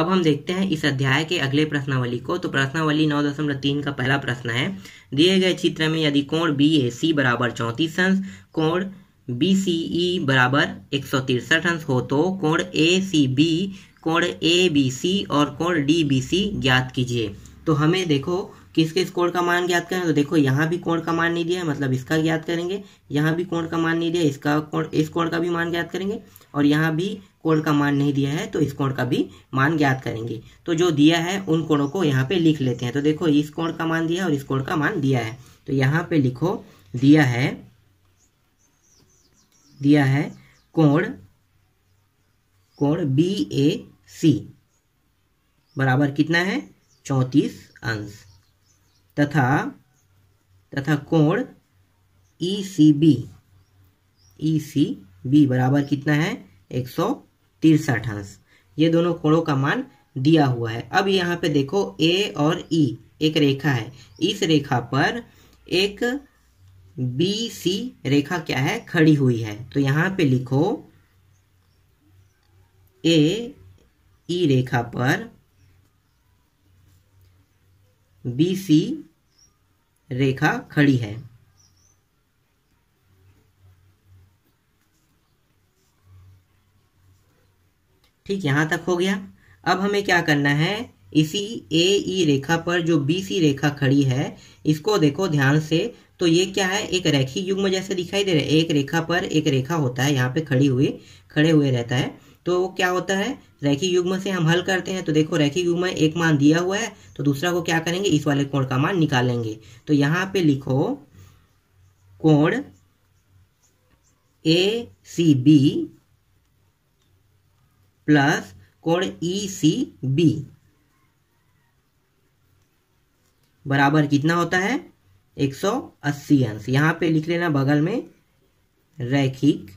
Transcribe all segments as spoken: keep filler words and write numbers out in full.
अब हम देखते हैं इस अध्याय के अगले प्रश्नावली को। तो प्रश्नावली नौ दशमलव तीन का पहला प्रश्न है, दिए गए चित्र में यदि कोण बी ए सी बराबर चौंतीस अंश, कोण बी सी ई बराबर एक सौ तिरसठ अंश हो तो कोण ए सी बी, कोण ए बी सी और कोण डी बी सी ज्ञात कीजिए। तो हमें देखो किस किस कोण का मान ज्ञात करें। तो देखो यहाँ भी कोण का मान नहीं दिया है, मतलब इसका ज्ञात करेंगे। यहाँ भी कोण का मान नहीं दिया, इसका कोण, इस कोण का भी मान ज्ञात करेंगे। और यहाँ भी कोण का मान नहीं दिया है तो इस कोण का भी मान ज्ञात करेंगे। तो जो दिया है उन कोणों को यहाँ पे लिख लेते हैं। तो देखो इस कोण का मान दिया है और इस कोण का मान दिया है, तो यहाँ पे लिखो दिया है, दिया है कोण कोण बी ए सी बराबर कितना है चौंतीस अंश तथा तथा कोण ई C B E C B बराबर कितना है एक सौ तिरसठ अंश। ये दोनों कोणों का मान दिया हुआ है। अब यहाँ पे देखो ए और ई एक रेखा है, इस रेखा पर एक बी सी रेखा क्या है खड़ी हुई है। तो यहाँ पे लिखो ए ई रेखा पर बी सी रेखा खड़ी है। ठीक, यहां तक हो गया। अब हमें क्या करना है, इसी ए ई रेखा पर जो बी सी रेखा खड़ी है इसको देखो ध्यान से। तो ये क्या है, एक रेखी युग्म जैसे दिखाई दे रहा है। एक रेखा पर एक रेखा होता है, यहाँ पे खड़ी हुई खड़े हुए रहता है। तो क्या होता है, रैखिक युग्म से हम हल करते हैं। तो देखो रैखिक युग्म में एक मान दिया हुआ है, तो दूसरा को क्या करेंगे, इस वाले कोण का मान निकालेंगे। तो यहाँ पे लिखो कोण ए सी बी प्लस कोण ई सी बी बराबर कितना होता है एक सौ अस्सी अंश। यहाँ पे लिख लेना बगल में रैखिक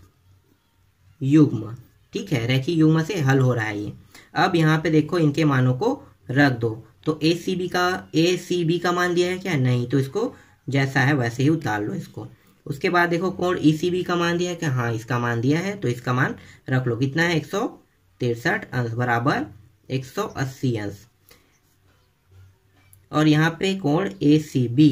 युग्म। ठीक है, रेखी युग्म से हल हो रहा है ये। अब यहाँ पे देखो इनके मानों को रख दो। तो ए सी बी का ए सी बी का मान दिया है क्या, नहीं, तो इसको जैसा है वैसे ही उतार लो इसको। उसके बाद देखो कोण ई सी बी का मान दिया है क्या, हाँ इसका मान दिया है, तो इसका मान रख लो कितना है एक सौ तिरसठ अंश बराबर एक सौ अस्सी अंश। और यहाँ पे कोण ए सी बी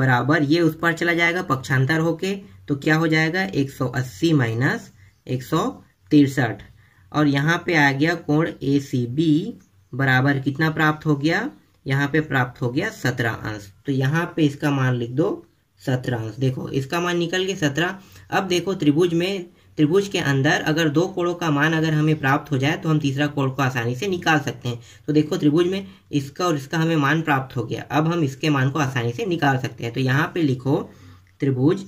बराबर ये उस पर चला जाएगा पक्षांतर होके, तो क्या हो जाएगा एक सौ अस्सी माइनस एक सौ तिरसठ। और यहाँ पे आ गया कोण ए सी बी बराबर कितना प्राप्त हो गया, यहाँ पे प्राप्त हो गया सत्रह अंश। तो यहाँ पे इसका मान लिख दो सत्रह अंश। देखो इसका मान निकल गया सत्रह। अब देखो त्रिभुज में, त्रिभुज के अंदर अगर दो कोणों का मान अगर हमें प्राप्त हो जाए तो हम तीसरा कोण को आसानी से निकाल सकते हैं। तो देखो त्रिभुज में इसका और इसका हमें मान प्राप्त हो गया, अब हम इसके मान को आसानी से निकाल सकते हैं। तो यहाँ पे लिखो त्रिभुज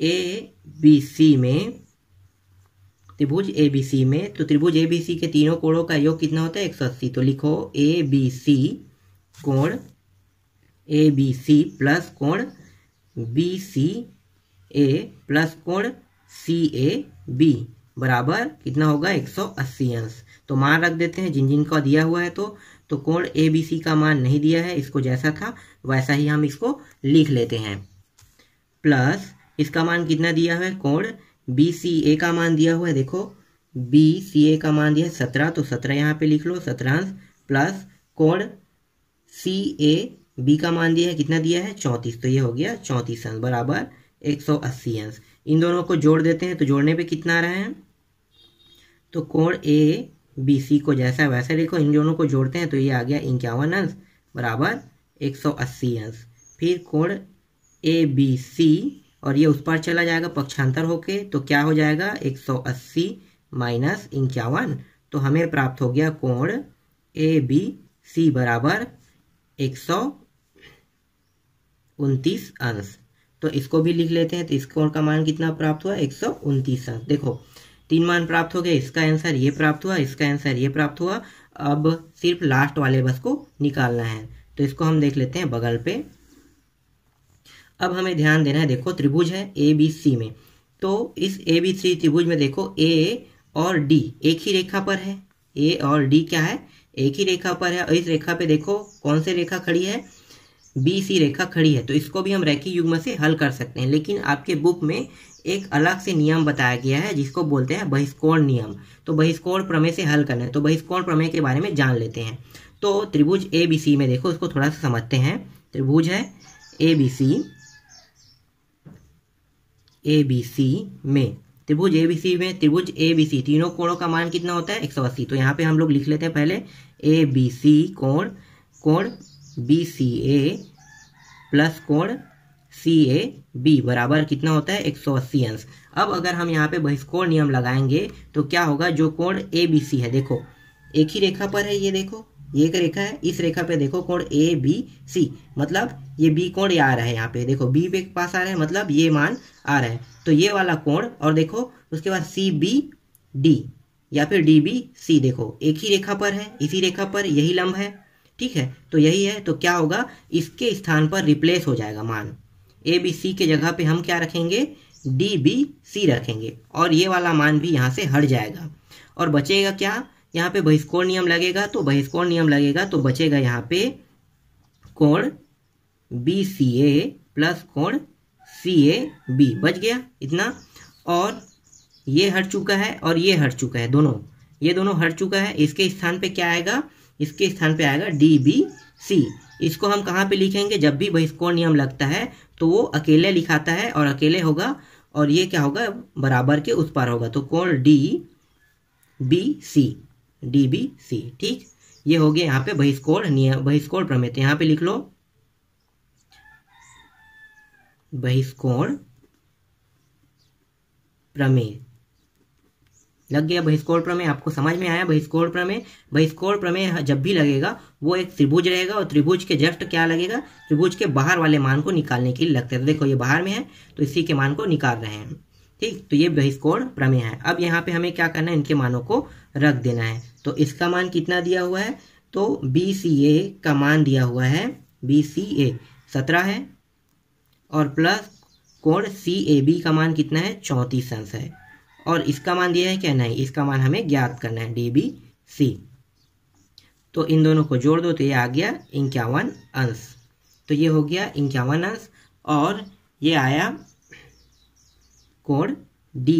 ए बी सी में, त्रिभुज एबीसी में, तो त्रिभुज एबीसी के तीनों कोणों का योग कितना होता है एक सौ अस्सी। तो लिखो एबीसी कोण एबीसी प्लस कोण बीसीए प्लस कोण सीएबी बराबर कितना होगा एक सौ अस्सी अंश। तो मान रख देते हैं जिन जिन का दिया हुआ है। तो तो कोण एबीसी का मान नहीं दिया है, इसको जैसा था वैसा ही हम इसको लिख लेते हैं। प्लस इसका मान कितना दिया है, कोण बी सी ए का मान दिया हुआ है, देखो बी सी ए का मान दिया है सत्रह, तो सत्रह यहाँ पे लिख लो सत्रह अंश। प्लस कोण सी ए बी का मान दिया है कितना दिया है चौंतीस, तो ये हो गया चौंतीस अंश बराबर एक सौ अस्सी अंश। इन दोनों को जोड़ देते हैं, तो जोड़ने पे कितना आ रहा है, तो कोण ए बी सी को जैसा वैसा देखो, इन दोनों को जोड़ते हैं तो ये आ गया इक्यावन अंश बराबर एक सौ अस्सी अंश। फिर कोण ए बी सी और ये उस पर चला जाएगा पक्षांतर होके, तो क्या हो जाएगा एक सौ अस्सी माइनस इक्यावन। तो हमें प्राप्त हो गया कोण ए बी सी बराबर एक सौ उनतीस अंश। तो इसको भी लिख लेते हैं। तो इस कोण का मान कितना प्राप्त हुआ एक सौ उनतीस अंश। देखो तीन मान प्राप्त हो गए, इसका आंसर ये प्राप्त हुआ, इसका आंसर ये प्राप्त हुआ। अब सिर्फ लास्ट वाले बस को निकालना है, तो इसको हम देख लेते हैं बगल पे। अब हमें ध्यान देना है, देखो त्रिभुज है ए बी सी में, तो इस ए बी सी त्रिभुज में देखो ए और डी एक ही रेखा पर है। ए और डी क्या है, एक ही रेखा पर है। और इस रेखा पे देखो कौन सी रेखा खड़ी है, बी सी रेखा खड़ी है। तो इसको भी हम रैखिक युग्म से हल कर सकते हैं, लेकिन आपके बुक में एक अलग से नियम बताया गया है जिसको बोलते हैं बहिष्कोण नियम। तो बहिष्कोण प्रमेय से हल करना है, तो बहिष्कोण प्रमेय के बारे में जान लेते हैं। तो त्रिभुज ए बी सी में देखो, उसको थोड़ा सा समझते हैं। त्रिभुज है A B C, A B C में त्रिभुज ए बी सी में त्रिभुज ए बी सी तीनों कोणों का मान कितना होता है एक सौ अस्सी। तो यहाँ पे हम लोग लिख लेते हैं पहले ए बी सी कोण कोण बी सी ए प्लस कोण सी ए बी बराबर कितना होता है एक सौ अस्सी अंश। अब अगर हम यहाँ पे बहिष्कोण नियम लगाएंगे तो क्या होगा, जो कोण ए बी सी है देखो एक ही रेखा पर है, ये देखो ये एक रेखा है, इस रेखा पे देखो कोण ए बी सी, मतलब ये बी कोण ये आ रहा है, यहाँ पे देखो बी पे पास आ रहा है, मतलब ये मान आ रहा है तो ये वाला कोण। और देखो उसके बाद सी बी डी या फिर डी बी सी, देखो एक ही रेखा पर है, इसी रेखा पर यही लंब है, ठीक है तो यही है। तो क्या होगा, इसके स्थान पर रिप्लेस हो जाएगा मान, ए बी सी के जगह पे हम क्या रखेंगे डी बी सी रखेंगे और ये वाला मान भी यहाँ से हट जाएगा और बचेगा क्या, यहाँ पे बहिष्कोण नियम लगेगा। तो बहिष्कोण नियम लगेगा तो बचेगा यहाँ पे कोण बी सी ए प्लस कोण सी ए बी, बच गया इतना। और ये हट चुका है और ये हट चुका है, दोनों ये दोनों हट चुका है। इसके स्थान पे क्या आएगा, इसके स्थान पे आएगा डी बी सी। इसको हम कहाँ पे लिखेंगे, जब भी बहिष्कोण नियम लगता है तो वो अकेले लिखाता है और अकेले होगा और ये क्या होगा बराबर के उस पार होगा। तो कोण D B C, D B C, ठीक ये हो गया यहाँ पे बहिष्कोण नियम, बहिष्कोण प्रमेय। तो यहाँ पे लिख लो बहिष्कोण प्रमेय, लग गया बहिष्कोण प्रमेय। आपको समझ में आया बहिष्कोण प्रमेय। बहिष्कोण प्रमेय जब भी लगेगा वो एक त्रिभुज रहेगा और त्रिभुज के जस्ट क्या लगेगा, त्रिभुज के बाहर वाले मान को निकालने के लिए लगता है। देखो ये बाहर में है तो इसी के मान को निकाल रहे हैं, ठीक। तो ये बहिष्कोण प्रमेय है। अब यहाँ पे हमें क्या करना है, इनके मानों को रख देना है। तो इसका मान कितना दिया हुआ है, तो बी सी ए का मान दिया हुआ है, बी सी ए सत्रह है और प्लस कोण सी ए बी का मान कितना है चौंतीस अंश है। और इसका मान दिया है क्या, नहीं, इसका मान हमें ज्ञात करना है डी बी सी। तो इन दोनों को जोड़ दो तो ये आ गया इक्यावन अंश। तो ये हो गया इक्यावन अंश और ये आया कोण डी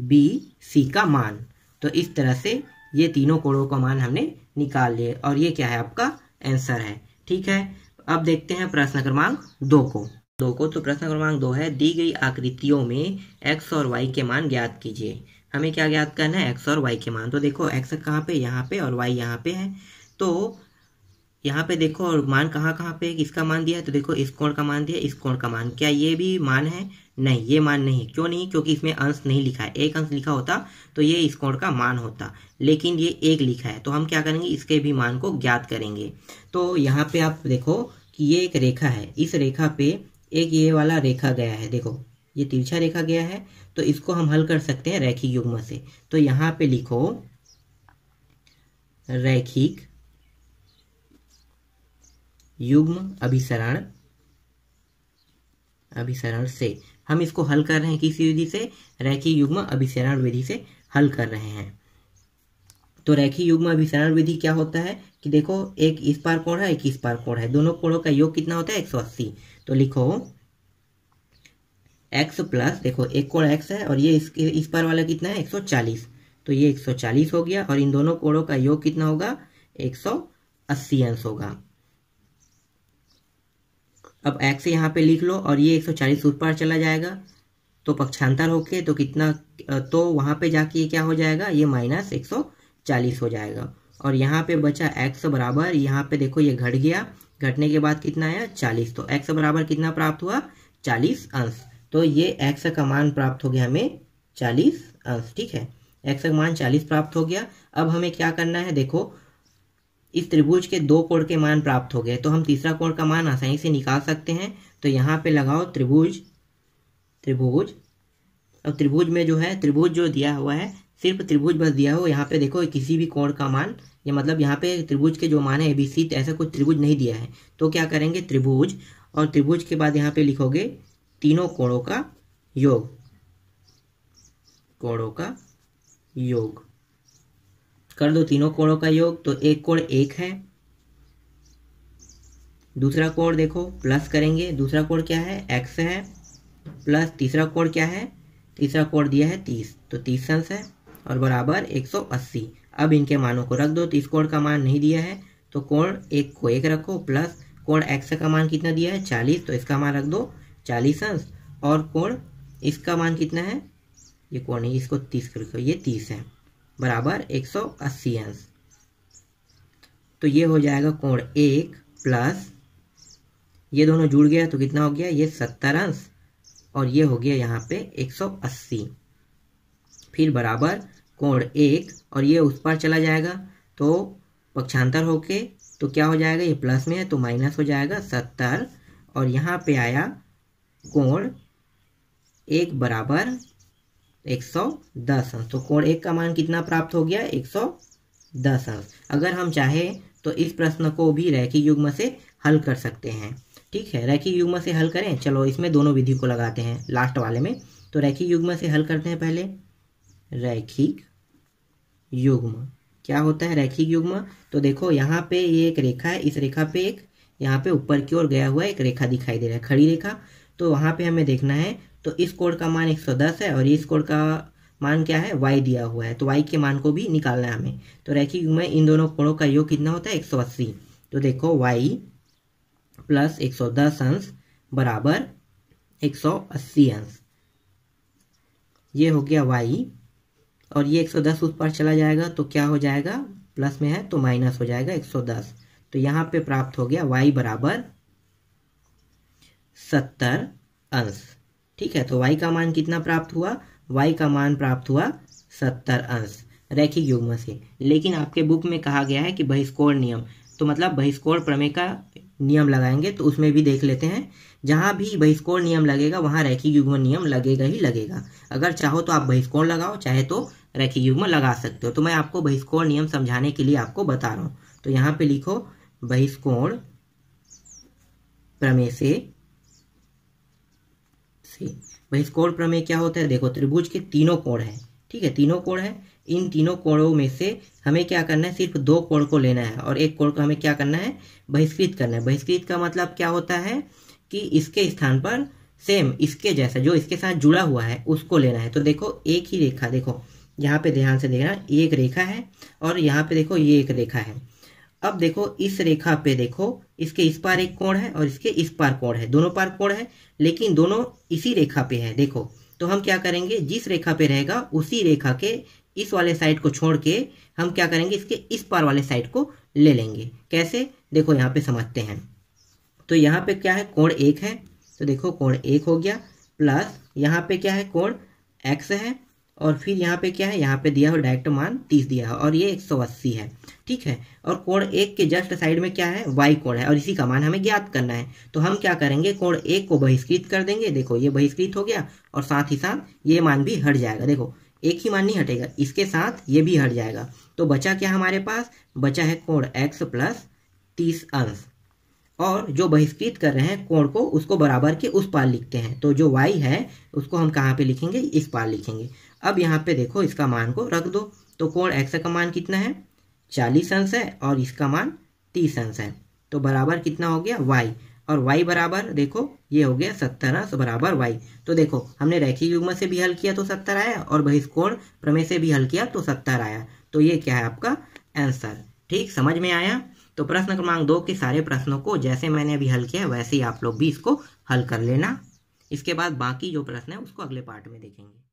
बी सी का मान। तो इस तरह से ये तीनों कोणों का मान हमने निकाल लिए और ये क्या है आपका आंसर है, ठीक है। अब देखते हैं प्रश्न क्रमांक दो को दो को तो प्रश्न क्रमांक दो है, दी गई आकृतियों में एक्स और वाई के मान ज्ञात कीजिए। हमें क्या ज्ञात करना है, एक्स और वाई के मान। तो देखो एक्स कहाँ पे, यहाँ पे, और वाई यहाँ पे है। तो यहाँ पे देखो और मान कहाँ कहाँ पे, किसका मान दिया है, तो देखो इस कोण का मान दिया, इस कोण का मान। क्या ये भी मान है, नहीं ये मान नहीं। क्यों नहीं, क्योंकि इसमें अंश नहीं लिखा है। एक अंश लिखा होता तो ये इस कोण का मान होता, लेकिन ये एक लिखा है। तो हम क्या करेंगे, इसके भी मान को ज्ञात करेंगे। तो यहाँ पे आप देखो कि ये एक रेखा है, इस रेखा पे एक ये वाला रेखा गया है, देखो ये तिरछा रेखा गया है। तो इसको हम हल कर सकते हैं रैखिक युग्म से। तो यहाँ पे लिखो रैखिक युग्म अभिसरण अभिसरण से हम इसको हल कर रहे हैं। किसी विधि से, रैखिक युग्म अभिसरण विधि से हल कर रहे हैं। तो रैखिक युग्म अभिसरण विधि क्या होता है कि देखो एक इस पार कोण है, एक इस पार कोण है, दोनों कोणों का योग कितना होता है एक सौ अस्सी। तो लिखो x प्लस, देखो एक कोण x है और ये इस, इस पार वाला कितना है एक सौ चालीस, तो ये एक सौ चालीस हो गया। और इन दोनों कोणों का योग कितना होगा एक सौ अस्सी अंश होगा। अब x यहाँ पे लिख लो और ये एक सौ चालीस उस पार चला जाएगा तो पक्षांतर होके तो कितना, तो वहाँ पे जाके क्या हो जाएगा, ये माइनस एक सौ चालीस हो जाएगा। और यहाँ पे बचा x बराबर, यहाँ पे देखो ये घट गया, घटने के बाद कितना आया चालीस। तो x बराबर कितना प्राप्त हुआ चालीस अंश। तो ये x का मान प्राप्त हो गया हमें चालीस अंश, ठीक है। x का मान चालीस प्राप्त हो गया। अब हमें क्या करना है, देखो इस त्रिभुज के दो कोण के मान प्राप्त हो गए तो हम तीसरा कोण का मान आसानी से निकाल सकते हैं। तो यहाँ पे लगाओ त्रिभुज त्रिभुज अब त्रिभुज में जो है, त्रिभुज जो दिया हुआ है सिर्फ त्रिभुज बस दिया हो। यहाँ पे देखो किसी भी कोण का मान, ये मतलब यहाँ पे त्रिभुज के जो मान है ए बी सी, ऐसा कोई त्रिभुज नहीं दिया है। तो क्या करेंगे त्रिभुज, और त्रिभुज के बाद यहाँ पे लिखोगे तीनों कोणों का योग, कोणों का योग कर दो, तीनों कोणों का योग। तो एक कोण एक है, दूसरा कोण देखो प्लस करेंगे, दूसरा कोण क्या है एक्स है, प्लस तीसरा कोण क्या है तीसरा कोड दिया है तीस, तो तीस अंश है और बराबर एक सौ अस्सी। अब इनके मानों को रख दो। तो इस कोण का मान नहीं दिया है तो कोण एक को एक रखो, प्लस कोण एक्स का मान कितना दिया है चालीस, तो इसका मान रख दो चालीस अंश, और कोण इसका मान कितना है, ये कोण है इसको तीस रखो, ये तीस है बराबर एक सौ अस्सी अंश। तो ये हो जाएगा कोण एक प्लस, ये दोनों जुड़ गया तो कितना हो गया ये सत्तर अंश, और ये हो गया यहाँ पे एक सौ अस्सी। फिर बराबर कोण एक और ये उस पार चला जाएगा तो पक्षांतर होके तो क्या हो जाएगा, ये प्लस में है तो माइनस हो जाएगा सत्तर, और यहाँ पे आया कोण एक बराबर एक सौ दस अंश। तो कोण एक का मान कितना प्राप्त हो गया एक सौ दस अंश। अगर हम चाहें तो इस प्रश्न को भी रैखिक युग्म से हल कर सकते हैं। ठीक है, रैखिक युग्म से हल करें, चलो इसमें दोनों विधि को लगाते हैं लास्ट वाले में। तो रैखिक युग्म से हल करते हैं पहले। रैखिक युग्म क्या होता है, रैखिक युग्म तो देखो यहाँ पे ये एक रेखा है, इस रेखा पे एक यहाँ पे ऊपर की ओर गया हुआ एक रेखा दिखाई दे रहा है, खड़ी रेखा, तो वहाँ पे हमें देखना है। तो इस कोण का मान एक सौ दस है और इस कोण का मान क्या है y दिया हुआ है, तो y के मान को भी निकालना है हमें। तो रैखिक युग्म में इन दोनों कोणों का योग कितना होता है एक सौ अस्सी। तो देखो y प्लस एक सौ दस अंश बराबर एक सौ अस्सी अंश, ये हो गया y, और ये एक सौ दस उस पार चला जाएगा तो क्या हो जाएगा, प्लस में है तो माइनस हो जाएगा एक सौ दस। तो यहाँ पे प्राप्त हो गया y बराबर सत्तर अंश। ठीक है, तो y का मान कितना प्राप्त हुआ, y का मान प्राप्त हुआ सत्तर अंश रैखिक युग्म से। लेकिन आपके बुक में कहा गया है कि बहिष्कोण नियम, तो मतलब बहिष्कोण प्रमेय का नियम लगाएंगे, तो उसमें भी देख लेते हैं। जहाँ भी बहिष्कोण नियम लगेगा वहाँ रैखिक युग्म नियम लगेगा ही लगेगा। अगर चाहो तो आप बहिष्कोण लगाओ, चाहे तो रैखिक युग्म लगा सकते हो। तो मैं आपको बहिष्कोण नियम समझाने के लिए आपको बता रहा हूँ। तो यहाँ पे लिखो बहिष्कोण प्रमेय से, बहिष्कोण प्रमेय क्या होता है, देखो त्रिभुज के तीनों कोण है। ठीक है, तीनों कोण है, इन तीनों कोणों में से हमें क्या करना है, सिर्फ दो कोण को लेना है और एक कोण को हमें क्या करना है बहिष्कृत करना है। बहिष्कृत का मतलब क्या होता है कि इसके स्थान पर सेम इसके जैसा जो इसके साथ जुड़ा हुआ है उसको लेना है। तो देखो एक ही रेखा, देखो यहाँ पे ध्यान से देखना, एक रेखा है और यहाँ पे देखो ये एक रेखा है। अब देखो इस रेखा पे देखो इसके इस पार एक कोण है और इसके इस पार कोण है, दोनों पार कोण है, लेकिन दोनों इसी रेखा पे है। देखो तो हम क्या करेंगे, जिस रेखा पे रहेगा उसी रेखा के इस वाले साइड को छोड़ के हम क्या करेंगे, इसके इस पार वाले साइड को ले लेंगे। कैसे, देखो यहाँ पे समझते हैं। तो यहाँ पे क्या है कोण एक है, तो देखो कोण एक हो गया, प्लस यहाँ पे क्या है कोण एक्स है, और फिर यहाँ पे क्या है, यहाँ पे दिया हो डायरेक्ट मान तीस दिया हो और ये एक सौ अस्सी है। ठीक है, और कोण एक के जस्ट साइड में क्या है y कोण है और इसी का मान हमें ज्ञात करना है। तो हम क्या करेंगे, कोण एक को बहिष्कृत कर देंगे। देखो ये बहिष्कृत हो गया और साथ ही साथ ये मान भी हट जाएगा। देखो एक ही मान नहीं हटेगा, इसके साथ ये भी हट जाएगा। तो बचा क्या हमारे पास, बचा है कोण एक्स प्लस तीस अंश, और जो बहिष्कृत कर रहे हैं कोण को उसको बराबर के उस पार लिखते हैं। तो जो y है उसको हम कहाँ पे लिखेंगे, इस पार लिखेंगे। अब यहाँ पे देखो इसका मान को रख दो। तो कोण x का मान कितना है चालीस अंश है और इसका मान तीस अंश है, तो बराबर कितना हो गया y, और y बराबर देखो ये हो गया सत्तर अंश बराबर y। तो देखो हमने रैखिक युग्म से भी हल किया तो सत्तर आया, और बहिष्कोण प्रमेय से भी हल किया तो सत्तर आया। तो ये क्या है आपका आंसर। ठीक, समझ में आया। तो प्रश्न क्रमांक दो के सारे प्रश्नों को जैसे मैंने अभी हल किया है वैसे ही आप लोग भी इसको हल कर लेना। इसके बाद बाकी जो प्रश्न है उसको अगले पार्ट में देखेंगे।